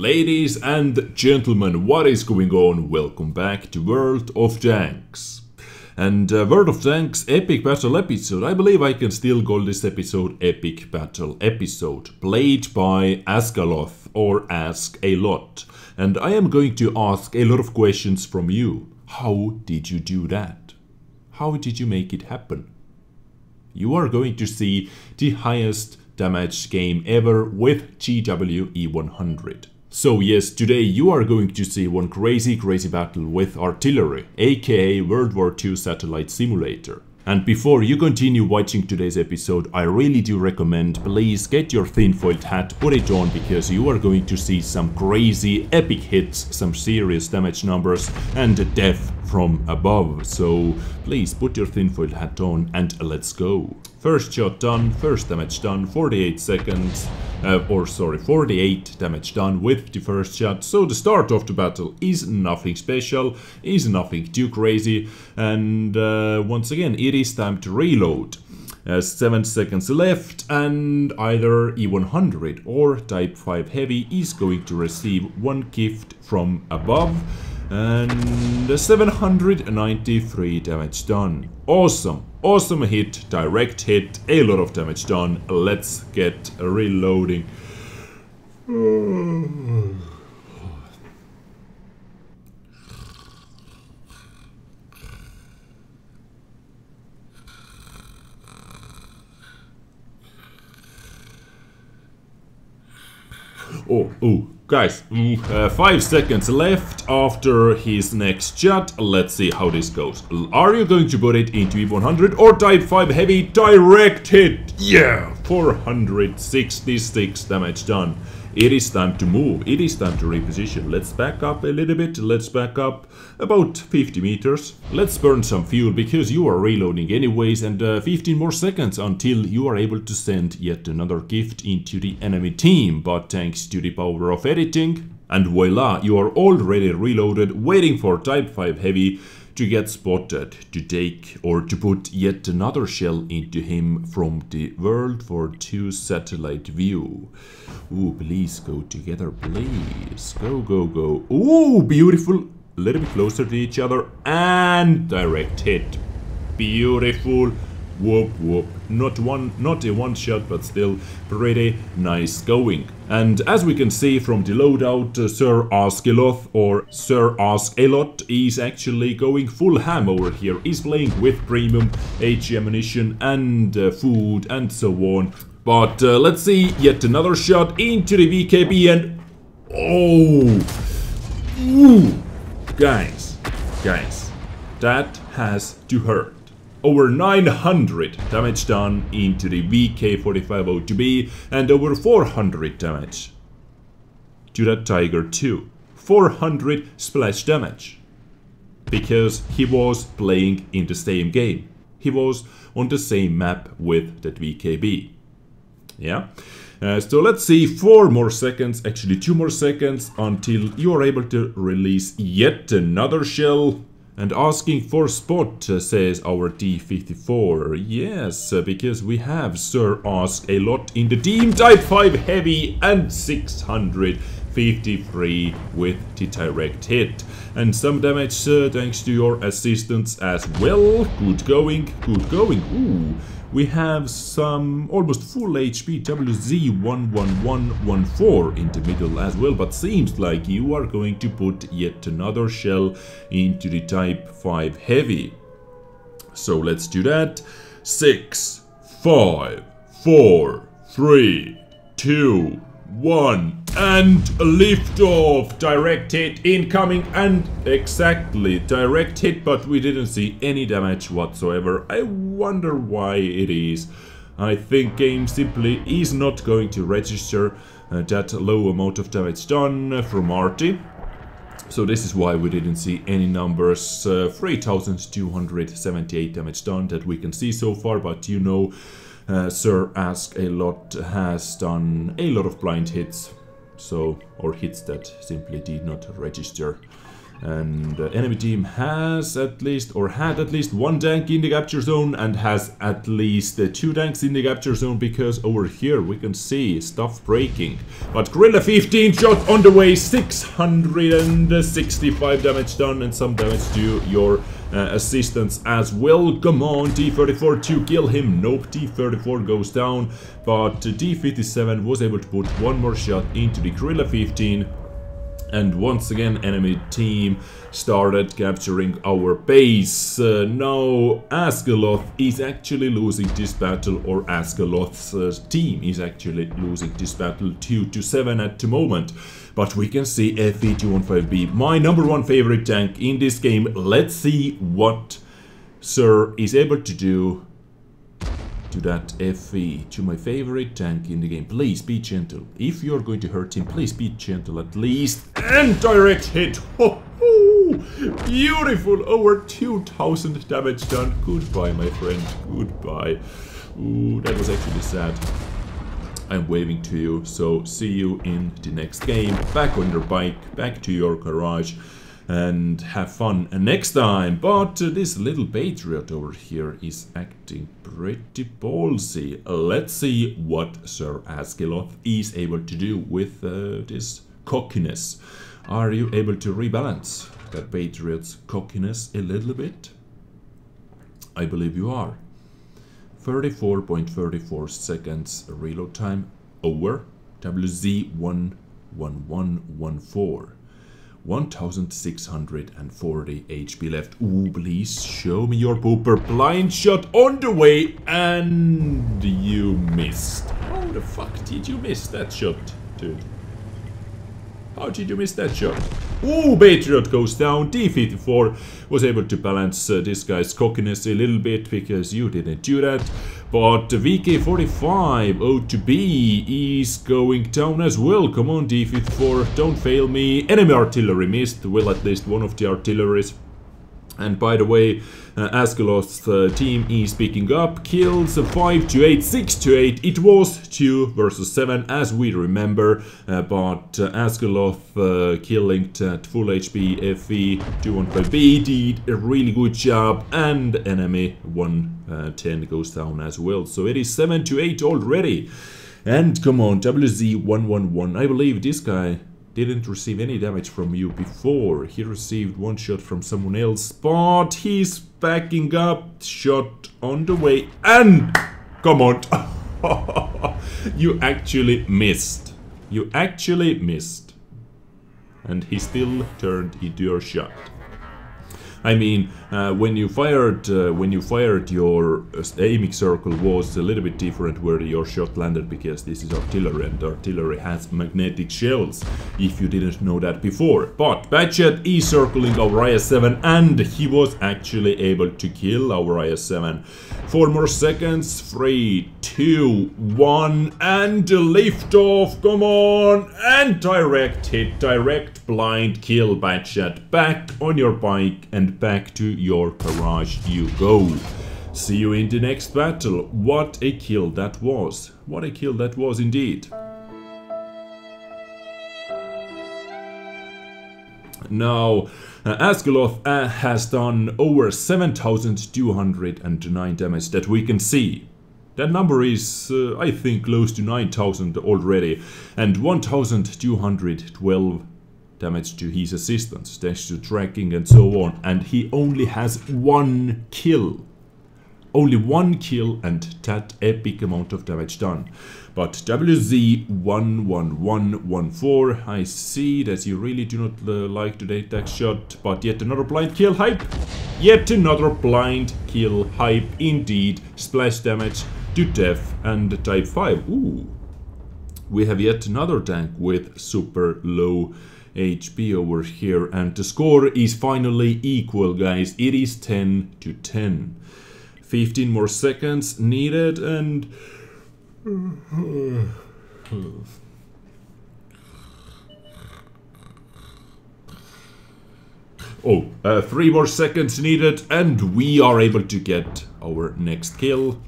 Ladies and gentlemen, what is going on? Welcome back to World of Tanks. And World of Tanks Epic Battle episode, I believe I can still call this episode Epic Battle episode, played by Askaloth or Ask-a-Lot. And I am going to ask a lot of questions from you. How did you do that? How did you make it happen? You are going to see the highest damage game ever with G.W. E-100. So yes, today you are going to see one crazy battle with artillery, aka World War II Satellite Simulator. And before you continue watching today's episode, I really do recommend, please get your thin foiled hat, put it on, because you are going to see some crazy epic hits, some serious damage numbers and death from above. So please put your thin foiled hat on and let's go. First shot done, first damage done, 48 seconds, 48 damage done with the first shot. So the start of the battle is nothing special, is nothing too crazy, and once again it is time to reload. 7 seconds left, and either E-100 or Type 5 Heavy is going to receive one gift from above. And 793 damage done. Awesome hit, direct hit, a lot of damage done. Let's get reloading. Guys, 5 seconds left after his next shot. Let's see how this goes. Are you going to put it into E-100 or Type 5 Heavy? Direct hit! Yeah! 466 damage done. It is time to move. It is time to reposition. Let's back up a little bit. Let's back up about 50 meters. Let's burn some fuel, because you are reloading anyways, and 15 more seconds until you are able to send yet another gift into the enemy team. But thanks to the power of editing, and voila, you are already reloaded, waiting for Type 5 Heavy to get spotted, to take or to put yet another shell into him from the World War II satellite view. Ooh, please go together, please. Go. Ooh, beautiful. A little bit closer to each other, and direct hit. Beautiful. Whoop. Not a one shot, but still pretty nice going. And as we can see from the loadout, Sir Askaloth or Sir Ask-a-Lot is actually going full ham over here. He's playing with premium HE ammunition and food and so on. But let's see yet another shot into the VKB, and guys, that has to hurt. Over 900 damage done into the VK4502B, and over 400 damage to that Tiger 2. 400 splash damage, because he was playing in the same game. He was on the same map with that VKB. Yeah. So let's see, 4 more seconds, actually 2 more seconds, until you are able to release yet another shell. And asking for spot, says our T54. Yes, because we have Sir Ask-a-Lot in the team. Type 5 Heavy and 653 with the direct hit. And some damage thanks to your assistance as well. Good going. Ooh, we have some almost full HP WZ-111 1-4 in the middle as well. But seems like you are going to put yet another shell into the Type 5 Heavy. So let's do that. 6, 5, 4, 3, 2, 1, and liftoff. Direct hit incoming, and exactly direct hit, but we didn't see any damage whatsoever. I wonder why it is. I think game simply is not going to register that low amount of damage done from Arty. So this is why we didn't see any numbers. 3278 damage done that we can see so far, but you know, Sir Ask-a-Lot has done a lot of blind hits, or hits that simply did not register And the enemy team has at least, or had at least, one tank in the capture zone, and has at least two tanks in the capture zone, because over here we can see stuff breaking. But Gorilla 15 shot on the way, 665 damage done, and some damage to your assistance as well. Come on, T-34 to kill him. Nope, T-34 goes down, but T-57 was able to put one more shot into the Gorilla 15. And once again, enemy team started capturing our base. Now Askaloth is actually losing this battle, or Askaloth's team is actually losing this battle 2-7 at the moment. But we can see FV215B, my number one favorite tank in this game. Let's see what Sir is able to do to that FV, to my favorite tank in the game. Please be gentle. If you're going to hurt him, please be gentle at least. And direct hit! Ho ho! Beautiful! Over 2000 damage done. Goodbye, my friend. Goodbye. Ooh, that was actually sad. I'm waving to you, so see you in the next game. Back on your bike, back to your garage, and have fun next time. But this little Patriot over here is acting pretty ballsy. Let's see what Sir Askaloth is able to do with this cockiness. Are you able to rebalance that Patriot's cockiness a little bit? I believe you are. 34.34 seconds reload time over WZ-111 1-4. 1640 HP left. Ooh, please show me your pooper. Blind shot on the way, and you missed. How the fuck did you miss that shot, dude? How did you miss that shot? Ooh, Patriot goes down. T-54 was able to balance this guy's cockiness a little bit, because you didn't do that. But VK4502B is going down as well. Come on, D54, don't fail me. Enemy artillery missed, well, at least one of the artilleries. And by the way, Askaloth's team is picking up kills 5-8, 6-8. It was 2-7 as we remember, but Askaloth killing that full HP FV215B did a really good job, and enemy 110 goes down as well. So it is 7-8 already. And come on, WZ111. I believe this guy didn't receive any damage from you before. He received one shot from someone else, but he's backing up. Shot on the way, and come on. You actually missed. You actually missed. And he still turned into your shot. I mean, when you fired, your aiming circle was a little bit different where your shot landed, because this is artillery, and artillery has magnetic shells, if you didn't know that before. But Patriot is circling our IS-7, and he was actually able to kill our IS-7. 4 more seconds, 3, 2, 1, and liftoff. Come on, and direct hit, direct blind kill, Patriot. Back on your bike and back to your garage you go. See you in the next battle. What a kill that was. What a kill that was indeed. Now, Askaloth has done over 7,209 damage that we can see. That number is, I think, close to 9,000 already, and 1,212 damage to his assistance, thanks to tracking and so on. And he only has one kill. Only one kill, and that epic amount of damage done. But WZ111 1-4, I see that you really do not like to take that shot, but yet another blind kill hype. Yet another blind kill hype indeed. Splash damage to death and Type 5. Ooh. We have yet another tank with super low HP over here, and the score is finally equal, guys. It is 10-10. 15 more seconds needed, and oh, 3 more seconds needed, and we are able to get our next kill.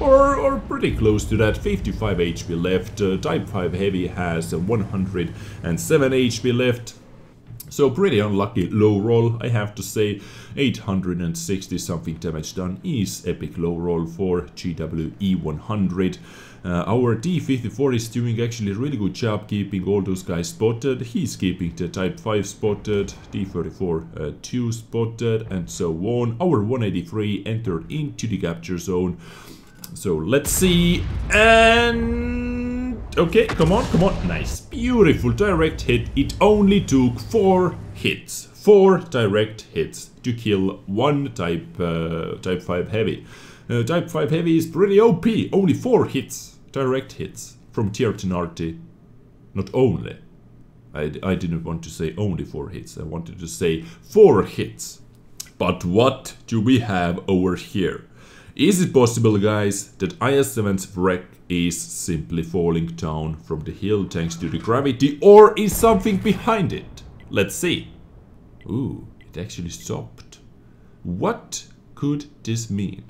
Or pretty close to that. 55 HP left. Type 5 Heavy has 107 HP left. So pretty unlucky low roll, I have to say. 860 something damage done is epic low roll for G.W. E-100. Our T54 is doing actually a really good job keeping all those guys spotted. He's keeping the Type 5 spotted, T34-2 spotted, and so on. Our 183 entered into the capture zone. So let's see, and... okay, come on, nice, beautiful direct hit. It only took 4 direct hits to kill one Type 5 Heavy. Type 5 Heavy is pretty OP, only 4 hits, direct hits, from Tiertinarti. Not only, I didn't want to say only 4 hits, I wanted to say 4 hits. But what do we have over here? Is it possible, guys, that IS-7's wreck is simply falling down from the hill thanks to the gravity, or is something behind it? Let's see. Ooh, it actually stopped. What could this mean?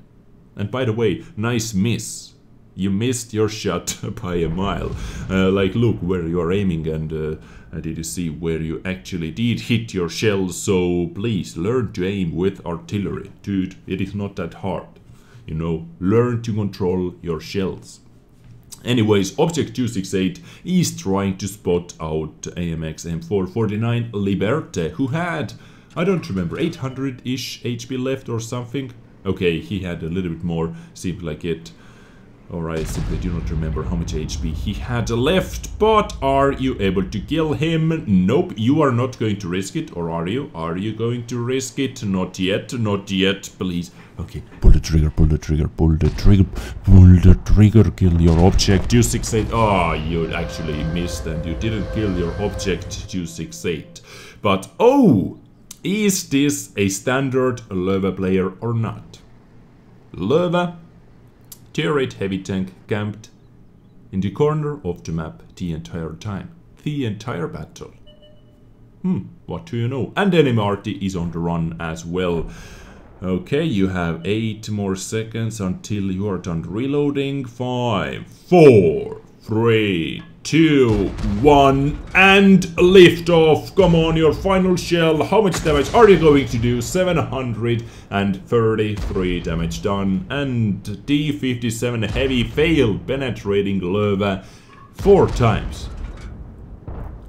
And by the way, nice miss. You missed your shot by a mile. Like, look where you are aiming, and did you see where you actually did hit your shell? So please learn to aim with artillery. Dude, it is not that hard. You know, learn to control your shells. Anyways, Object 268 is trying to spot out AMX M449 Liberte, who had, I don't remember, 800-ish HP left or something. Okay, he had a little bit more, seemed like it. Or I simply do not remember how much HP he had left, but are you able to kill him? Nope, you are not going to risk it, or are you? Are you going to risk it? Not yet, not yet, please. Okay, pull the trigger, kill your Object 268. Oh, you actually missed and you didn't kill your Object 268. But, oh, is this a standard Löwe player or not? Löwe. Tier 8 heavy tank camped in the corner of the map the entire time. The entire battle. What do you know? And then MRT is on the run as well. Okay, you have 8 more seconds until you are done reloading. 5, 4, 3, 2, 1, and lift off. Come on, your final shell. How much damage are you going to do? 733 damage done. And T57 Heavy failed penetrating Löwe 4 times.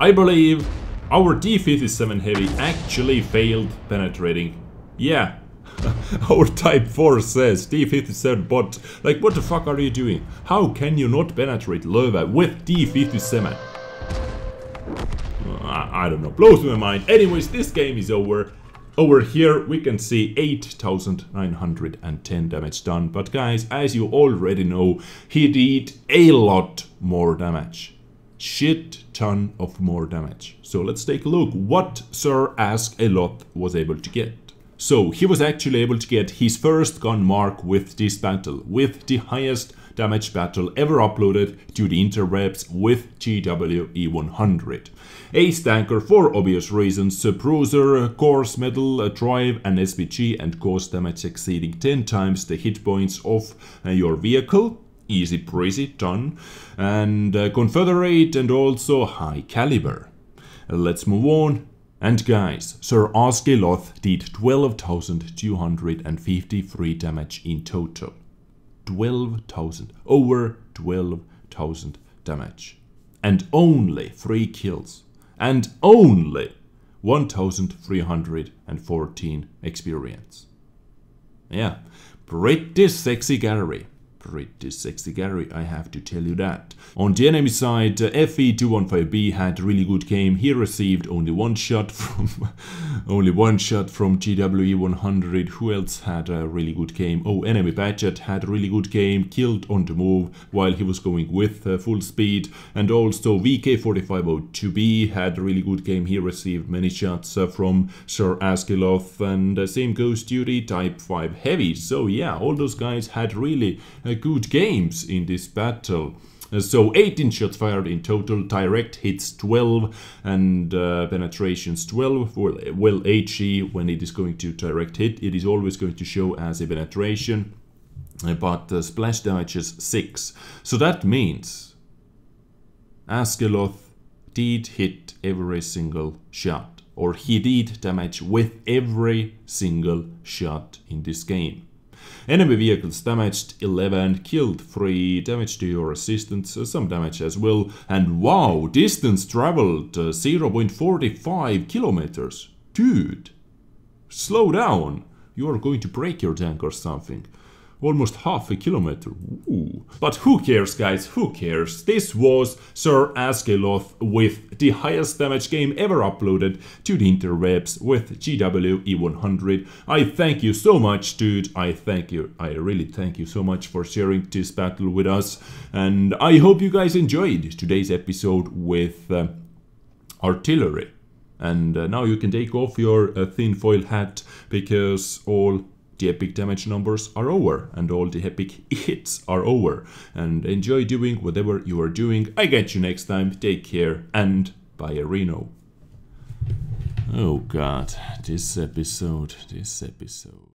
I believe our T57 Heavy actually failed penetrating. Yeah. Our Type 4 says, T57 bot, like, what the fuck are you doing? How can you not penetrate Löwe with T57? I don't know, blows my mind. Anyways, this game is over. Over here we can see 8,910 damage done, but guys, as you already know, he did a lot more damage. Shit ton of more damage. So let's take a look what Sir Askaloth was able to get. So, he was actually able to get his first gun mark with this battle, with the highest damage battle ever uploaded to the interwebs with G.W. E-100. Ace tanker for obvious reasons, bruiser, course metal, drive and SPG, and cause damage exceeding 10 times the hit points of your vehicle. Easy breezy, done. And Confederate and also high caliber. Let's move on. And guys, Sir Askaloth did 12,253 damage in total. 12,000. Over 12,000 damage. And only 3 kills. And only 1,314 experience. Yeah, pretty sexy gallery. Pretty sexy gallery, I have to tell you that. On the enemy side, FV215B had really good game. He received only one shot from GWE-100. Who else had a really good game? Oh, enemy Patriot had a really good game, killed on the move while he was going with full speed. And also VK4502B had a really good game. He received many shots from Sir Askaloth, and same goes to the Type 5 Heavy. So yeah, all those guys had really good games in this battle. So 18 shots fired in total, direct hits 12 and penetrations 12. Well, HE, when it is going to direct hit, it is always going to show as a penetration, but splash damage is 6. So that means Askaloth did hit every single shot. or he did damage with every single shot in this game. Enemy vehicles damaged 11, killed 3, damage to your assistants, some damage as well, and wow, distance traveled 0.45 kilometers. Dude, slow down, you are going to break your tank or something. Almost half a kilometer. Ooh. But who cares, guys, who cares? This was Sir Askaloth with the highest damage game ever uploaded to the interwebs with G.W. E-100. I thank you so much, dude. I thank you. I really thank you so much for sharing this battle with us. And I hope you guys enjoyed today's episode with artillery. And now you can take off your thin foil hat, because all the epic damage numbers are over and all the epic hits are over, and enjoy doing whatever you are doing. I catch you next time, take care, and bye Reno. Oh god, this episode.